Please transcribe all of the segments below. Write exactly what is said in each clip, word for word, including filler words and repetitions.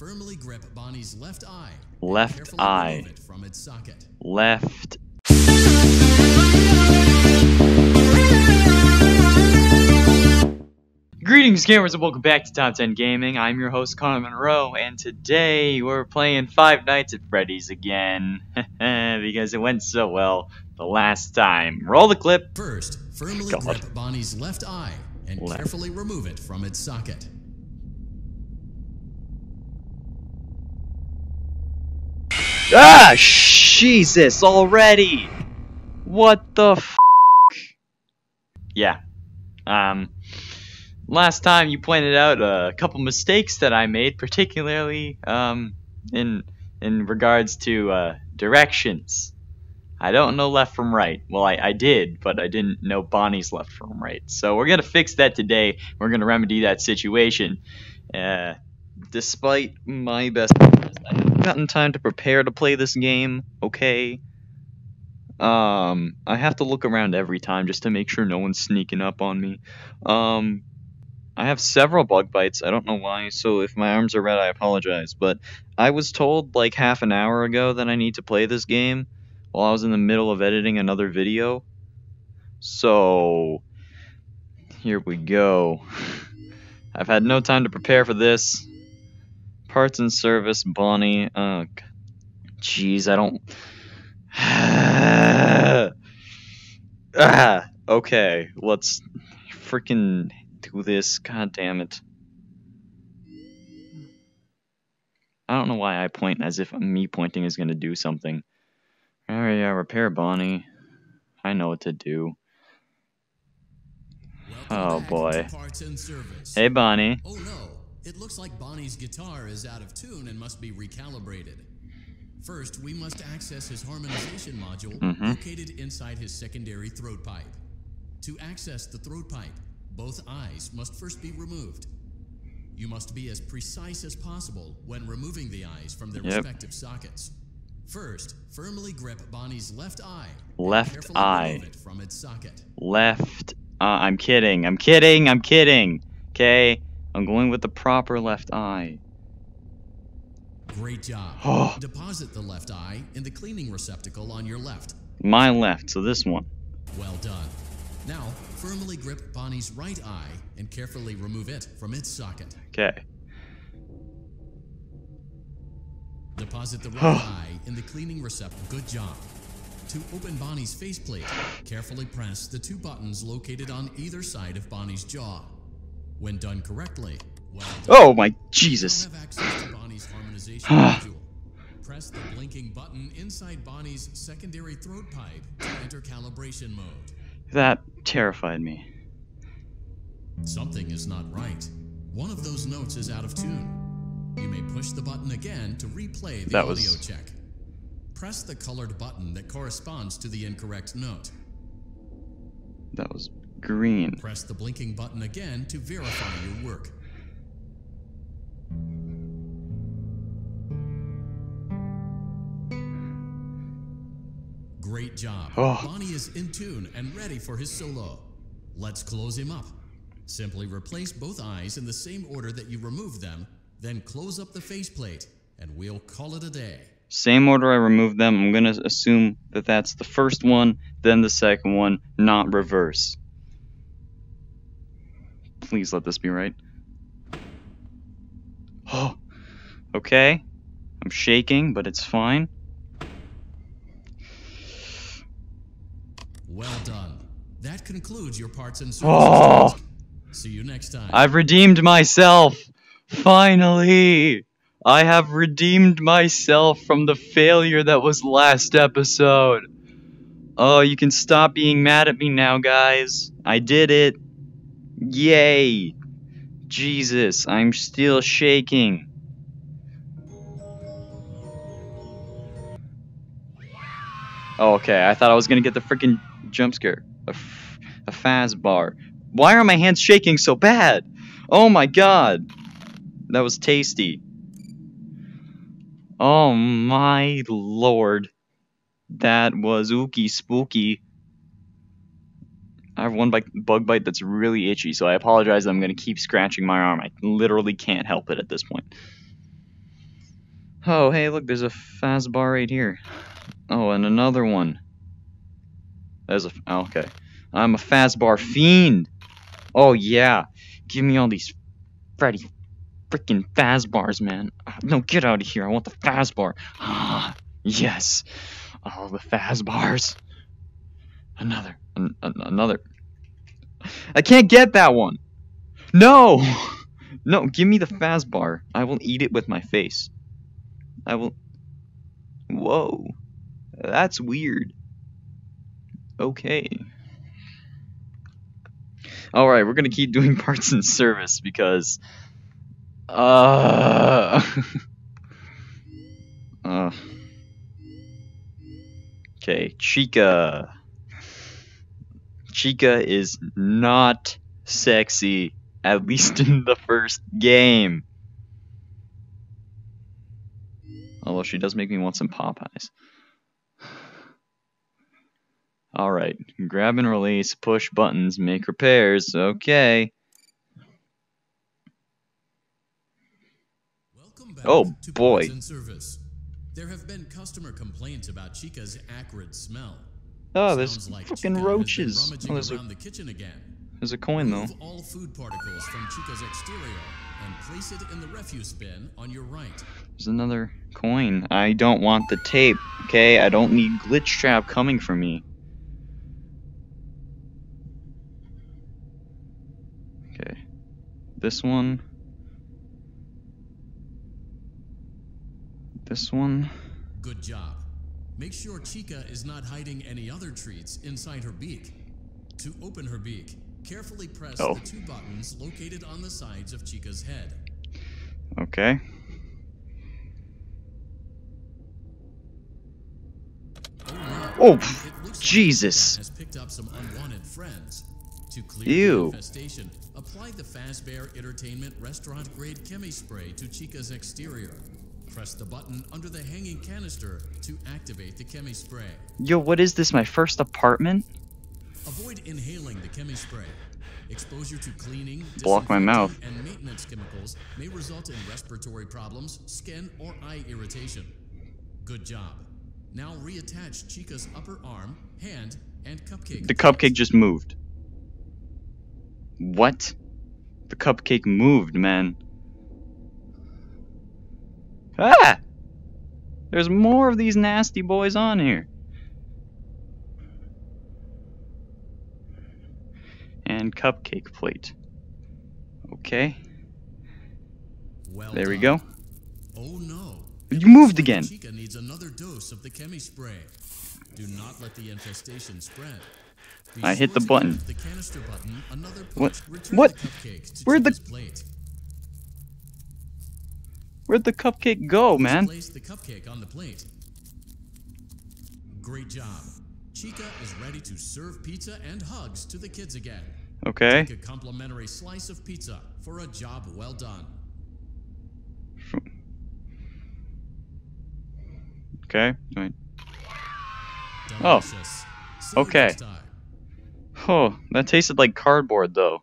Firmly grip Bonnie's left eye. Left eye. Remove it from its socket. Left. Greetings, gamers, and welcome back to Top ten Gaming. I'm your host, Connor Munro, and today we're playing Five Nights at Freddy's again. Because it went so well the last time. Roll the clip. First, firmly God. grip Bonnie's left eye and left. carefully remove it from its socket. Ah, Jesus, already! What the f***? Yeah. Um, last time you pointed out a couple mistakes that I made, particularly, um, in, in regards to, uh, directions. I don't know left from right. Well, I, I did, but I didn't know Bonnie's left from right. So we're gonna fix that today. We're gonna remedy that situation. Uh, despite my best... I haven't gotten time to prepare to play this game, okay? Um, I have to look around every time just to make sure no one's sneaking up on me. Um, I have several bug bites, I don't know why, so if my arms are red, I apologize. But I was told like half an hour ago that I need to play this game while I was in the middle of editing another video. So, here we go. I've had no time to prepare for this. Parts and service, Bonnie. Oh, jeez, I don't. ah, okay, let's freaking do this. God damn it! I don't know why I point as if me pointing is gonna do something. All right, yeah, repair Bonnie. I know what to do. Welcome oh boy. Hey, Bonnie. Oh no. It looks like Bonnie's guitar is out of tune and must be recalibrated. First, we must access his harmonization module mm-hmm. located inside his secondary throat pipe. To access the throat pipe, both eyes must first be removed. You must be as precise as possible when removing the eyes from their yep. respective sockets. First, firmly grip Bonnie's left eye. Left eye. Remove it from its socket. Left. Uh, I'm kidding. I'm kidding. I'm kidding. Okay. I'm going with the proper left eye. Great job. Oh. Deposit the left eye in the cleaning receptacle on your left. My left, so this one. Well done. Now, firmly grip Bonnie's right eye and carefully remove it from its socket. Okay. Deposit the right oh. eye in the cleaning receptacle. Good job. To open Bonnie's faceplate, carefully press the two buttons located on either side of Bonnie's jaw. When done correctly, well done. Oh my Jesus! You have access to Bonnie's harmonization module. Press the blinking button inside Bonnie's secondary throat pipe to enter calibration mode. That terrified me. Something is not right. One of those notes is out of tune. You may push the button again to replay the that audio was... check. Press the colored button that corresponds to the incorrect note. That was. Green. Press the blinking button again to verify your work. Great job. Oh. Bonnie is in tune and ready for his solo. Let's close him up. Simply replace both eyes in the same order that you removed them, then close up the faceplate, and we'll call it a day. Same order I removed them. I'm going to assume that that's the first one, then the second one, not reverse. Please let this be right. Oh, okay. I'm shaking, but it's fine. Well done. That concludes your parts and services. Oh! See you next time. I've redeemed myself. Finally, I have redeemed myself from the failure that was last episode. Oh, you can stop being mad at me now, guys. I did it. Yay! Jesus, I'm still shaking. Oh, okay, I thought I was gonna get the freaking jump scare. A, f a Fazbear. Why are my hands shaking so bad? Oh my god! That was tasty. Oh my lord. That was ooky spooky. I have one bug bite that's really itchy, so I apologize that I'm going to keep scratching my arm. I literally can't help it at this point. Oh, hey, look, there's a Fazbear right here. Oh, and another one. There's a... Oh, okay. I'm a Fazbear fiend. Oh, yeah. Give me all these Freddy freaking Fazbears, man. No, get out of here. I want the Fazbear. Ah, yes. All the Fazbears. Another. An an another. I can't get that one. No. No, give me the Fazbear. I will eat it with my face. I will... Whoa. That's weird. Okay. Alright, we're gonna keep doing parts and service because... Uh... uh... Okay, Chica. Chica is not sexy, at least in the first game. Although she does make me want some Popeyes. Alright, grab and release, push buttons, make repairs, okay. Welcome back oh, to boy. Service. There have been customer complaints about Chica's acrid smell. Oh, there's Sounds like fucking Chica roaches. Oh, there's, a, the kitchen again. There's a coin, though. Remove all food particles from Chica's exterior and place it in the refuse bin on your right. There's another coin. I don't want the tape, okay? I don't need Glitchtrap coming for me. Okay. This one. This one. Good job. Make sure Chica is not hiding any other treats inside her beak. To open her beak, carefully press oh. the two buttons located on the sides of Chica's head. Okay. Oh, oh like Jesus! Has picked up some unwanted friends. To clear Ew. the infestation, apply the Fazbear Entertainment Restaurant Grade Chemi Spray to Chica's exterior. Press the button under the hanging canister to activate the chemi spray. Yo, what is this, my first apartment? Avoid inhaling the chemi spray. Exposure to cleaning, block my mouth, and maintenance chemicals may result in respiratory problems, skin, or eye irritation. Good job. Now reattach Chica's upper arm, hand, and cupcake. The cupcake just moved. What? The cupcake moved, man. Ah! There's more of these nasty boys on here. And cupcake plate. Okay. Well there done. we go. Oh no. You moved again. Chica needs another dose of the chemi spray. Do not let the infestation spread. Be I hit the button. The canister button another what? What? The Where'd the plate? Where'd the cupcake go, man? Place the cupcake on the plate. Great job. Chica is ready to serve pizza and hugs to the kids again. Okay. Take a complimentary slice of pizza for a job well done. Okay. Right. Oh. Okay. Oh, that tasted like cardboard, though.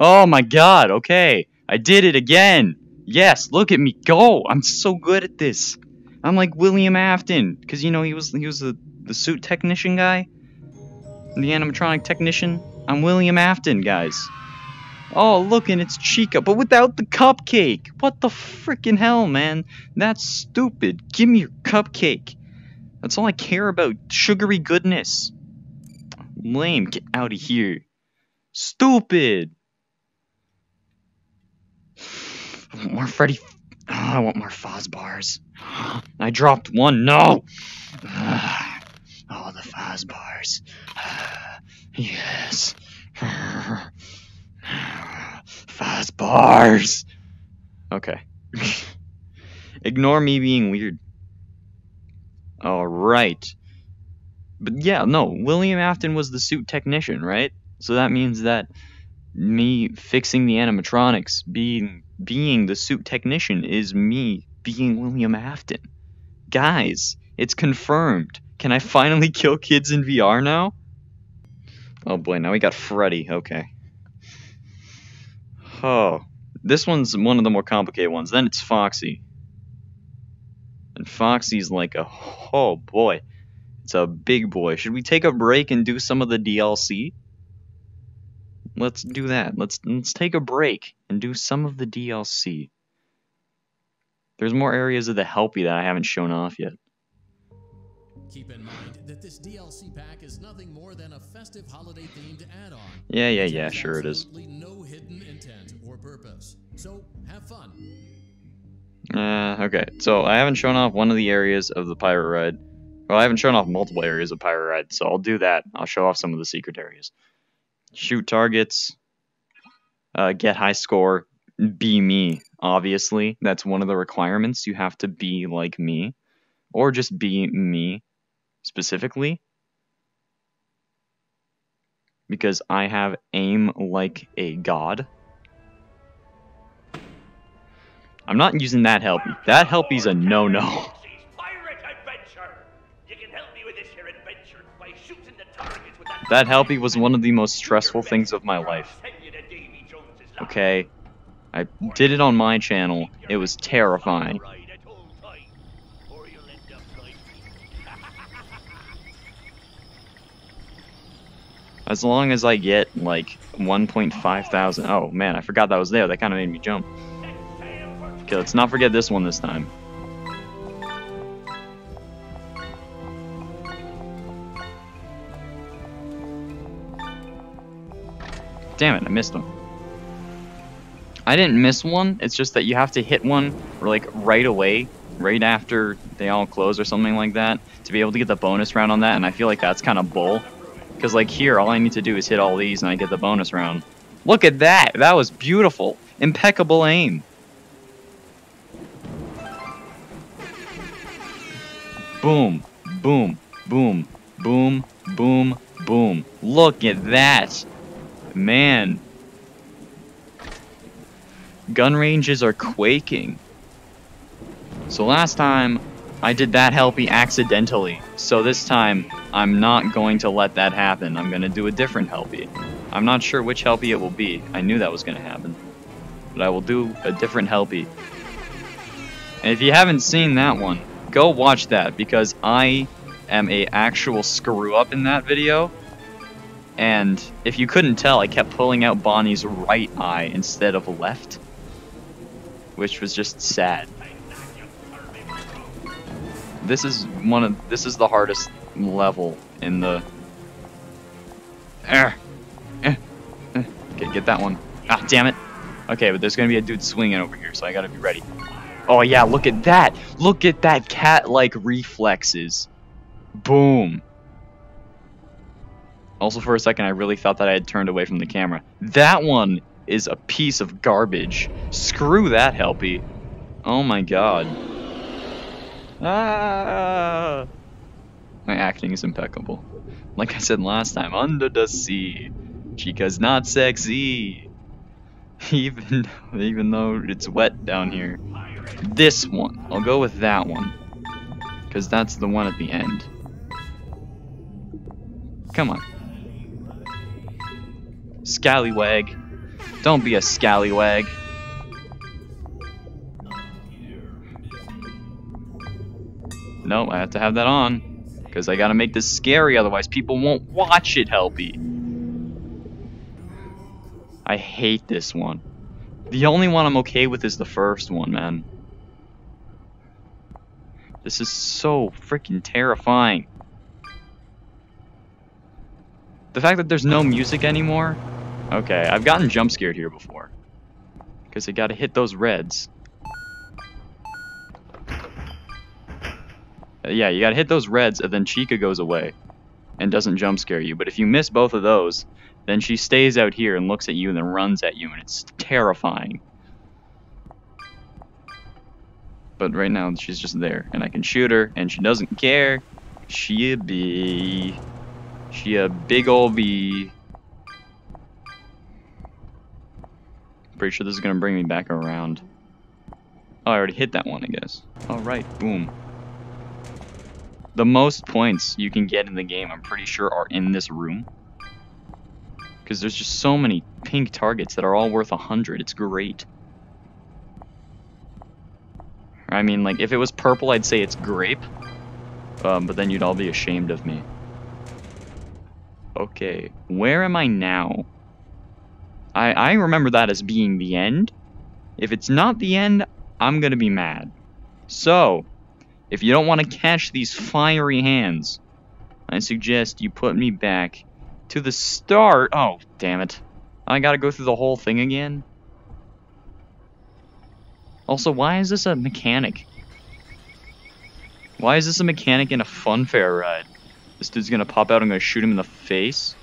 Oh my God. Okay, I did it again. Yes, look at me go! I'm so good at this. I'm like William Afton, because you know he was he was the the suit technician guy, the animatronic technician. I'm William Afton, guys. Oh, look, and it's Chica, but without the cupcake. What the freaking hell, man? That's stupid. Give me your cupcake. That's all I care about. Sugary goodness. Lame. Get out of here. Stupid. I want more Freddy. Oh, I want more Fazbars. I dropped one. No. Uh, oh, the Fazbars. Uh, yes. Uh, Fazbars. Okay. Ignore me being weird. All right. But yeah, no. William Afton was the suit technician, right? So that means that me fixing the animatronics, being being the suit technician, is me being William Afton. Guys, it's confirmed. Can I finally kill kids in V R now? Oh boy, now we got Freddy. Okay. Oh, this one's one of the more complicated ones. Then it's Foxy. And Foxy's like, a, oh boy, it's a big boy. Should we take a break and do some of the D L C? Let's do that. Let's let's take a break and do some of the D L C. There's more areas of the Helpy that I haven't shown off yet. Keep in mind that this D L C pack is nothing more than a festive holiday-themed add-on. Yeah, yeah, yeah, sure it is. No hidden intent or purpose. So have fun. Uh, okay, so I haven't shown off one of the areas of the Pirate Ride. Well, I haven't shown off multiple areas of Pirate Ride, so I'll do that. I'll show off some of the secret areas. Shoot targets, uh, get high score, be me, obviously. That's one of the requirements. You have to be like me, or just be me specifically, because I have aim like a god. I'm not using that Helpy. That Helpy's a no-no. That Helpy was one of the most stressful things of my life. Okay, I did it on my channel. It was terrifying. As long as I get like one point five thousand. Oh man, I forgot that was there. That kind of made me jump. Okay, let's not forget this one this time. Damn it, I missed them. I didn't miss one, it's just that you have to hit one or like right away, right after they all close or something like that, to be able to get the bonus round on that, and I feel like that's kind of bull. Because like here, all I need to do is hit all these and I get the bonus round. Look at that! That was beautiful! Impeccable aim! Boom, boom, boom, boom, boom, boom. Look at that! Man, gun ranges are quaking. So last time I did that Helpy accidentally, so this time I'm not going to let that happen. I'm gonna do a different Helpy. I'm not sure which Helpy it will be. I knew that was gonna happen, but I will do a different Helpy. And if you haven't seen that one, go watch that, because I am a actual screw up in that video. And if you couldn't tell, I kept pulling out Bonnie's right eye instead of left, which was just sad. This is one of this is the hardest level in the. Okay, get that one. Ah, damn it. Okay, but there's gonna be a dude swinging over here, so I gotta be ready. Oh yeah, look at that! Look at that cat-like reflexes. Boom. Also, for a second, I really thought that I had turned away from the camera. That one is a piece of garbage. Screw that Helpy. Oh my god. Ah! My acting is impeccable. Like I said last time, under the sea, Chica's not sexy. Even, even though it's wet down here. This one. I'll go with that one. Because that's the one at the end. Come on. Scallywag. Don't be a scallywag. No, I have to have that on. Because I gotta make this scary, otherwise people won't watch it, Helpy. I hate this one. The only one I'm okay with is the first one, man. This is so freaking terrifying. The fact that there's no music anymore. Okay, I've gotten jump scared here before. Because I gotta hit those reds. Uh, yeah, you gotta hit those reds and then Chica goes away and doesn't jump scare you. But if you miss both of those, then she stays out here and looks at you and then runs at you, and it's terrifying. But right now she's just there and I can shoot her and she doesn't care. She'll be... She a big ol' bee. Pretty sure this is gonna bring me back around. Oh, I already hit that one, I guess. Alright, boom. The most points you can get in the game, I'm pretty sure, are in this room. Because there's just so many pink targets that are all worth a hundred. It's great. I mean, like, if it was purple, I'd say it's grape. Um, but then you'd all be ashamed of me. Okay, where am I now? I, I remember that as being the end. If it's not the end, I'm gonna be mad. So, if you don't want to catch these fiery hands, I suggest you put me back to the start. Oh, damn it. I gotta go through the whole thing again? Also, why is this a mechanic? Why is this a mechanic in a funfair ride? This dude's gonna pop out, I'm gonna shoot him in the face.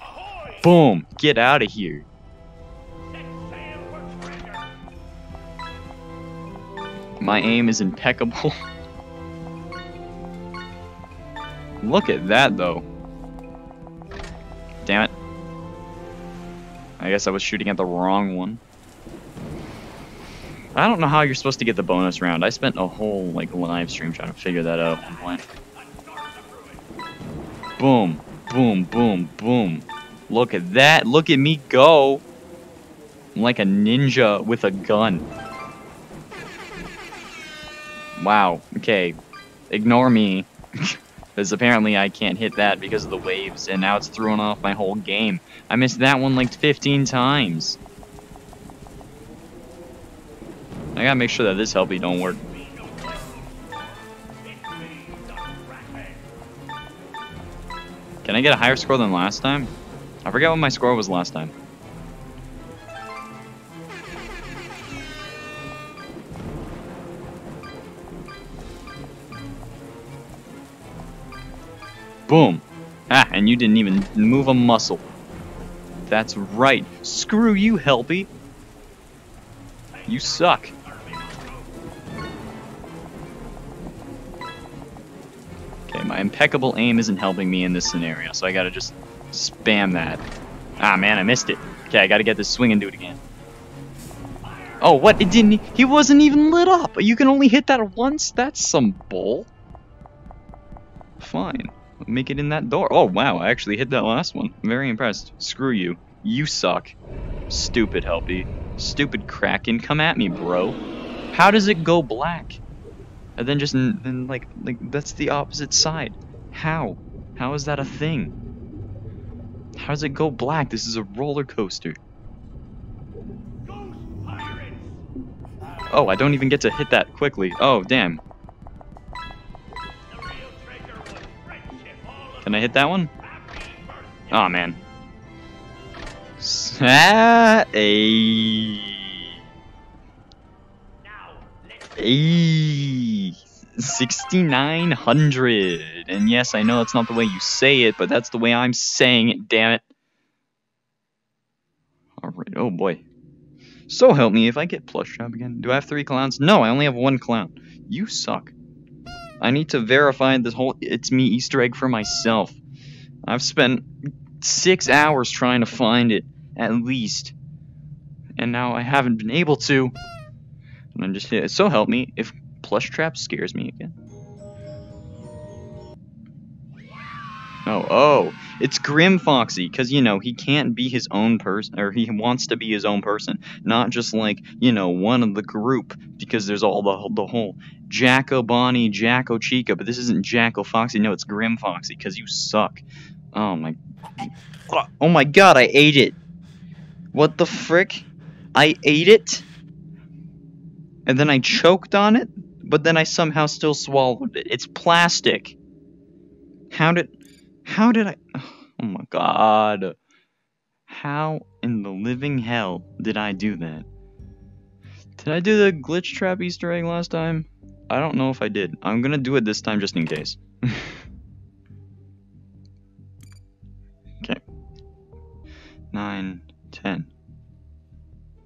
Ahoy! Boom! Get out of here. My aim is impeccable. Look at that, though. Damn it. I guess I was shooting at the wrong one. I don't know how you're supposed to get the bonus round. I spent a whole, like, live stream trying to figure that out. Boom. Boom, boom, boom. Look at that. Look at me go. I'm like a ninja with a gun. Wow. Okay. Ignore me. Because apparently I can't hit that because of the waves, and now it's throwing off my whole game. I missed that one like fifteen times. I gotta make sure that this H P don't work. Can I get a higher score than last time? I forget what my score was last time. Boom. Ah, and you didn't even move a muscle. That's right. Screw you, Helpy. You suck. Okay, my impeccable aim isn't helping me in this scenario, so I gotta just spam that. Ah, man, I missed it. Okay, I gotta get this swing and do it again. Oh, what? It didn't... He wasn't even lit up! You can only hit that once? That's some bull. Fine. Make it in that door. Oh, wow, I actually hit that last one. I'm very impressed. Screw you. You suck. Stupid Helpy. Stupid Kraken. Come at me, bro. How does it go black? And then just, then like, like that's the opposite side. How? How is that a thing? How does it go black? This is a roller coaster. Oh, I don't even get to hit that quickly. Oh, damn. Can I hit that one? Oh man. Hey. Hey. sixty-nine hundred. And yes, I know that's not the way you say it, but that's the way I'm saying it, damn it. Alright, oh boy. So help me if I get plush trap again. Do I have three clowns? No, I only have one clown. You suck. I need to verify this whole It's Me Easter egg for myself. I've spent six hours trying to find it, at least. And now I haven't been able to. And I'm just here. So help me if Plush Trap scares me again. Oh, oh. It's Grim Foxy, because, you know, he can't be his own person, or he wants to be his own person. Not just, like, you know, one of the group, because there's all the, the whole Jack-o-Bonnie, Jack-o-Chica, but this isn't Jack-o-Foxy. No, it's Grim Foxy, because you suck. Oh, my... Oh, my God, I ate it. What the frick? I ate it? And then I choked on it, but then I somehow still swallowed it. It's plastic. How did... How did I... Oh my God. How in the living hell did I do that? Did I do the glitch trap Easter egg last time? I don't know if I did. I'm gonna do it this time just in case. Okay. Nine, ten.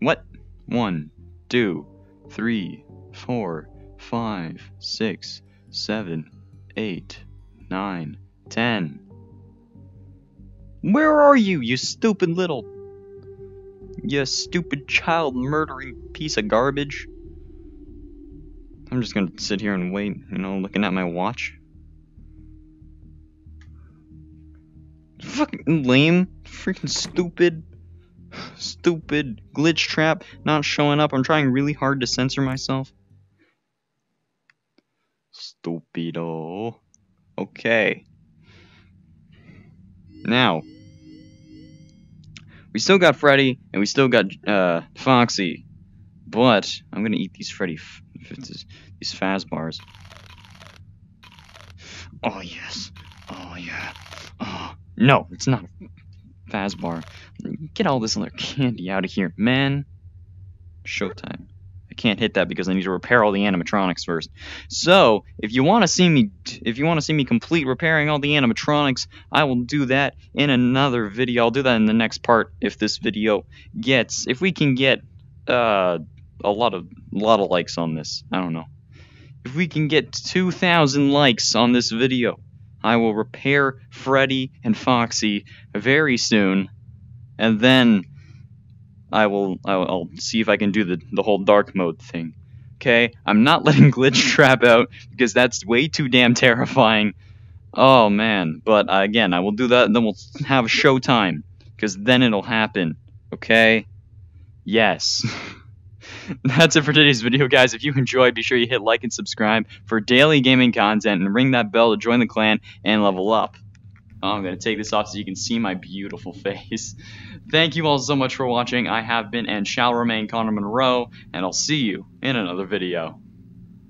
What? One, two, three, four, five, six, seven, eight, nine, ten. Where are you, you stupid little... You stupid child-murdering piece of garbage. I'm just gonna sit here and wait, you know, looking at my watch. Fucking lame. Freaking stupid. Stupid glitch trap not showing up. I'm trying really hard to censor myself. stupido. Okay. Now, we still got Freddy, and we still got uh, Foxy, but I'm gonna eat these Freddy, f these Fazbars. Oh yes, oh yeah, oh no, it's not a Fazbar. Get all this other candy out of here, man. Showtime. I can't hit that because I need to repair all the animatronics first. So, if you want to see me, if you want to see me complete repairing all the animatronics, I will do that in another video. I'll do that in the next part if this video gets, if we can get uh, a lot of, lot of likes on this. I don't know. If we can get two thousand likes on this video, I will repair Freddy and Foxy very soon, and then I will, I'll see if I can do the, the whole dark mode thing. Okay? I'm not letting Glitchtrap out, because that's way too damn terrifying. Oh, man. But, uh, again, I will do that, and then we'll have showtime, because then it'll happen. Okay? Yes. That's it for today's video, guys. If you enjoyed, be sure you hit like and subscribe for daily gaming content, and ring that bell to join the clan and level up. Oh, I'm going to take this off so you can see my beautiful face. Thank you all so much for watching. I have been and shall remain Connor Munro, and I'll see you in another video.